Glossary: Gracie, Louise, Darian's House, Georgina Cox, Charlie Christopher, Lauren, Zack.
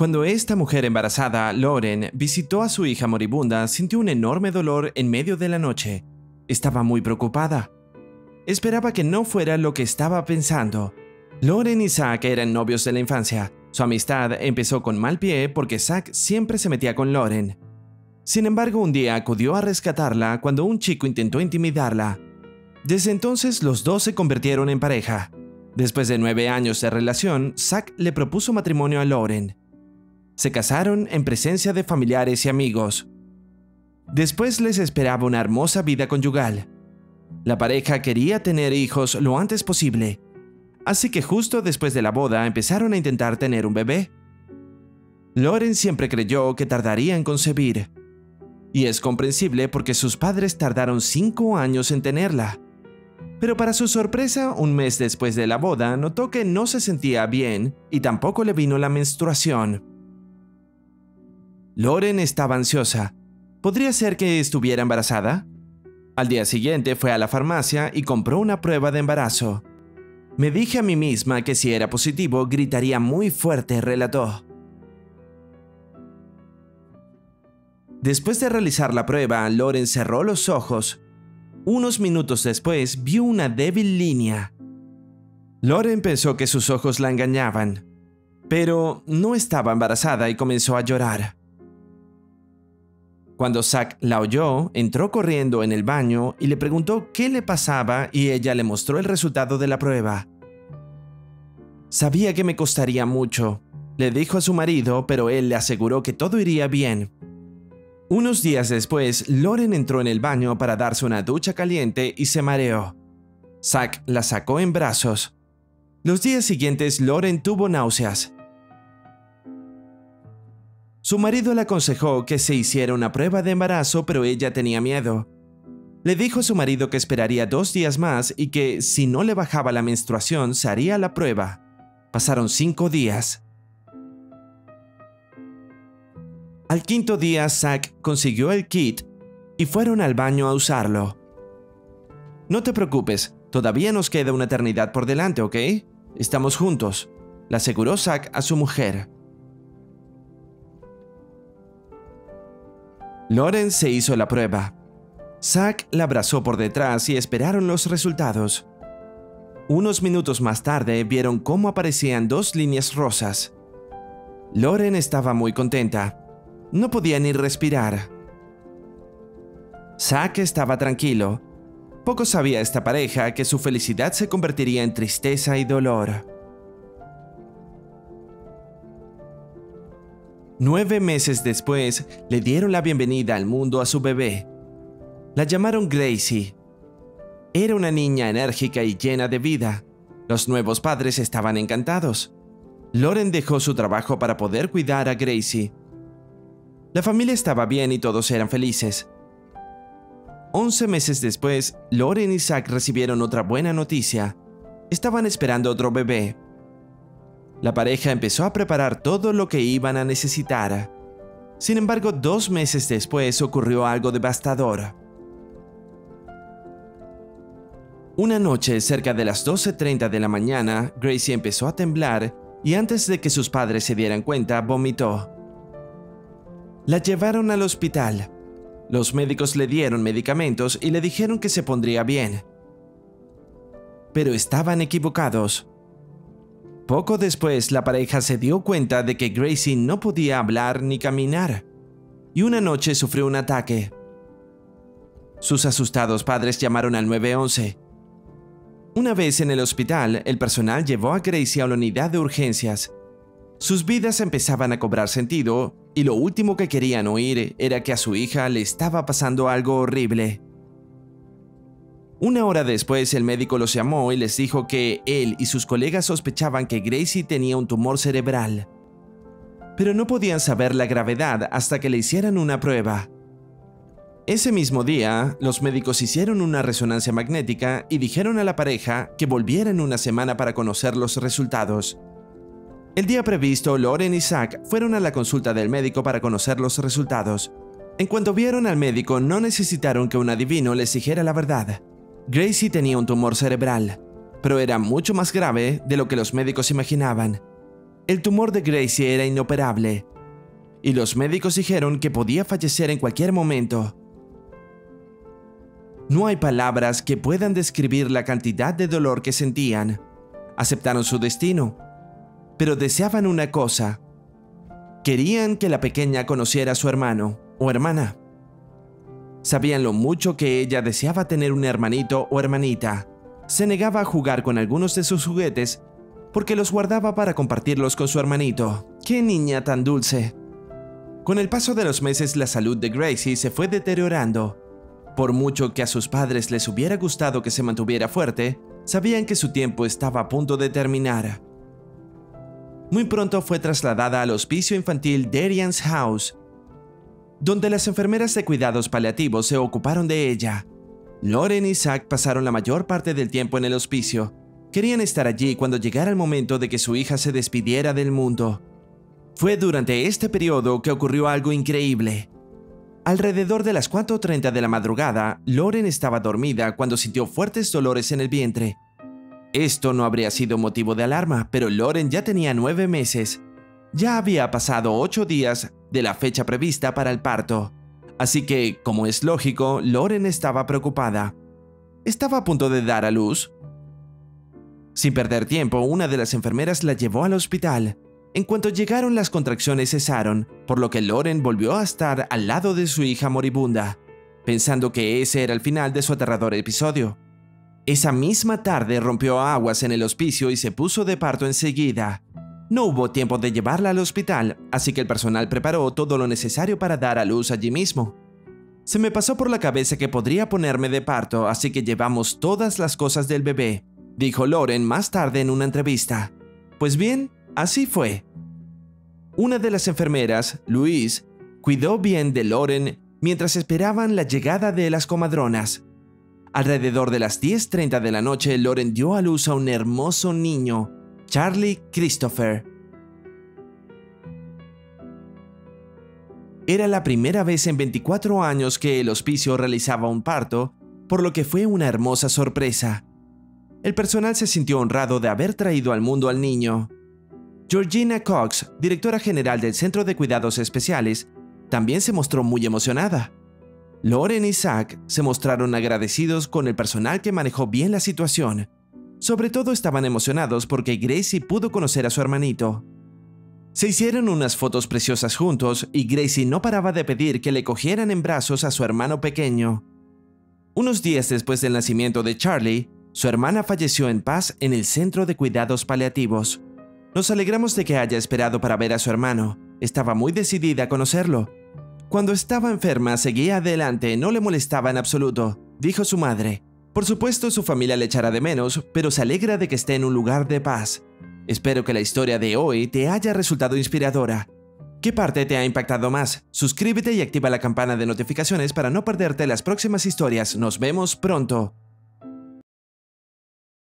Cuando esta mujer embarazada, Lauren, visitó a su hija moribunda, sintió un enorme dolor en medio de la noche. Estaba muy preocupada. Esperaba que no fuera lo que estaba pensando. Lauren y Zack eran novios de la infancia. Su amistad empezó con mal pie porque Zack siempre se metía con Lauren. Sin embargo, un día acudió a rescatarla cuando un chico intentó intimidarla. Desde entonces, los dos se convirtieron en pareja. Después de 9 años de relación, Zack le propuso matrimonio a Lauren. Se casaron en presencia de familiares y amigos. Después les esperaba una hermosa vida conyugal. La pareja quería tener hijos lo antes posible, así que justo después de la boda empezaron a intentar tener un bebé. Lauren siempre creyó que tardaría en concebir, y es comprensible porque sus padres tardaron 5 años en tenerla. Pero para su sorpresa, un mes después de la boda, notó que no se sentía bien y tampoco le vino la menstruación. Lauren estaba ansiosa. ¿Podría ser que estuviera embarazada? Al día siguiente fue a la farmacia y compró una prueba de embarazo. Me dije a mí misma que si era positivo, gritaría muy fuerte, relató. Después de realizar la prueba, Lauren cerró los ojos. Unos minutos después, vio una débil línea. Lauren pensó que sus ojos la engañaban, pero no estaba embarazada y comenzó a llorar. Cuando Zack la oyó, entró corriendo en el baño y le preguntó qué le pasaba y ella le mostró el resultado de la prueba. Sabía que me costaría mucho, le dijo a su marido, pero él le aseguró que todo iría bien. Unos días después, Lauren entró en el baño para darse una ducha caliente y se mareó. Zack la sacó en brazos. Los días siguientes, Lauren tuvo náuseas. Su marido le aconsejó que se hiciera una prueba de embarazo, pero ella tenía miedo. Le dijo a su marido que esperaría 2 días más y que, si no le bajaba la menstruación, se haría la prueba. Pasaron 5 días. Al 5.º día, Zack consiguió el kit y fueron al baño a usarlo. No te preocupes, todavía nos queda una eternidad por delante, ¿ok? Estamos juntos, le aseguró Zack a su mujer. Lauren se hizo la prueba. Zack la abrazó por detrás y esperaron los resultados. Unos minutos más tarde vieron cómo aparecían 2 líneas rosas. Lauren estaba muy contenta. No podía ni respirar. Zack estaba tranquilo. Poco sabía esta pareja que su felicidad se convertiría en tristeza y dolor. 9 meses después, le dieron la bienvenida al mundo a su bebé. La llamaron Gracie. Era una niña enérgica y llena de vida. Los nuevos padres estaban encantados. Lauren dejó su trabajo para poder cuidar a Gracie. La familia estaba bien y todos eran felices. 11 meses después, Lauren y Zack recibieron otra buena noticia. Estaban esperando otro bebé. La pareja empezó a preparar todo lo que iban a necesitar. Sin embargo, 2 meses después ocurrió algo devastador. Una noche, cerca de las 12:30 de la mañana, Gracie empezó a temblar y antes de que sus padres se dieran cuenta, vomitó. La llevaron al hospital. Los médicos le dieron medicamentos y le dijeron que se pondría bien. Pero estaban equivocados. Poco después, la pareja se dio cuenta de que Gracie no podía hablar ni caminar, y una noche sufrió un ataque. Sus asustados padres llamaron al 911. Una vez en el hospital, el personal llevó a Gracie a la unidad de urgencias. Sus vidas empezaban a cobrar sentido, y lo último que querían oír era que a su hija le estaba pasando algo horrible. Una hora después, el médico los llamó y les dijo que él y sus colegas sospechaban que Gracie tenía un tumor cerebral. Pero no podían saber la gravedad hasta que le hicieran una prueba. Ese mismo día, los médicos hicieron una resonancia magnética y dijeron a la pareja que volvieran una semana para conocer los resultados. El día previsto, Lauren y Zack fueron a la consulta del médico para conocer los resultados. En cuanto vieron al médico, no necesitaron que un adivino les dijera la verdad. Gracie tenía un tumor cerebral, pero era mucho más grave de lo que los médicos imaginaban. El tumor de Gracie era inoperable, y los médicos dijeron que podía fallecer en cualquier momento. No hay palabras que puedan describir la cantidad de dolor que sentían. Aceptaron su destino, pero deseaban una cosa. Querían que la pequeña conociera a su hermano o hermana. Sabían lo mucho que ella deseaba tener un hermanito o hermanita. Se negaba a jugar con algunos de sus juguetes porque los guardaba para compartirlos con su hermanito. ¡Qué niña tan dulce! Con el paso de los meses, la salud de Gracie se fue deteriorando. Por mucho que a sus padres les hubiera gustado que se mantuviera fuerte, sabían que su tiempo estaba a punto de terminar. Muy pronto fue trasladada al hospicio infantil Darian's House, donde las enfermeras de cuidados paliativos se ocuparon de ella. Lauren y Zack pasaron la mayor parte del tiempo en el hospicio. Querían estar allí cuando llegara el momento de que su hija se despidiera del mundo. Fue durante este periodo que ocurrió algo increíble. Alrededor de las 4:30 de la madrugada, Lauren estaba dormida cuando sintió fuertes dolores en el vientre. Esto no habría sido motivo de alarma, pero Lauren ya tenía 9 meses. Ya había pasado 8 días de la fecha prevista para el parto. Así que, como es lógico, Lauren estaba preocupada. ¿Estaba a punto de dar a luz? Sin perder tiempo, una de las enfermeras la llevó al hospital. En cuanto llegaron, las contracciones cesaron, por lo que Lauren volvió a estar al lado de su hija moribunda, pensando que ese era el final de su aterrador episodio. Esa misma tarde rompió aguas en el hospicio y se puso de parto enseguida. No hubo tiempo de llevarla al hospital, así que el personal preparó todo lo necesario para dar a luz allí mismo. Se me pasó por la cabeza que podría ponerme de parto, así que llevamos todas las cosas del bebé, dijo Lauren más tarde en una entrevista. Pues bien, así fue. Una de las enfermeras, Louise, cuidó bien de Lauren mientras esperaban la llegada de las comadronas. Alrededor de las 10:30 de la noche, Lauren dio a luz a un hermoso niño, Charlie Christopher. Era la primera vez en 24 años que el hospicio realizaba un parto, por lo que fue una hermosa sorpresa. El personal se sintió honrado de haber traído al mundo al niño. Georgina Cox, directora general del Centro de Cuidados Especiales, también se mostró muy emocionada. Lauren y Zack se mostraron agradecidos con el personal que manejó bien la situación. Sobre todo estaban emocionados porque Gracie pudo conocer a su hermanito. Se hicieron unas fotos preciosas juntos y Gracie no paraba de pedir que le cogieran en brazos a su hermano pequeño. Unos días después del nacimiento de Charlie, su hermana falleció en paz en el Centro de Cuidados Paliativos. Nos alegramos de que haya esperado para ver a su hermano. Estaba muy decidida a conocerlo. Cuando estaba enferma, seguía adelante, no le molestaba en absoluto, dijo su madre. Por supuesto, su familia le echará de menos, pero se alegra de que esté en un lugar de paz. Espero que la historia de hoy te haya resultado inspiradora. ¿Qué parte te ha impactado más? Suscríbete y activa la campana de notificaciones para no perderte las próximas historias. Nos vemos pronto.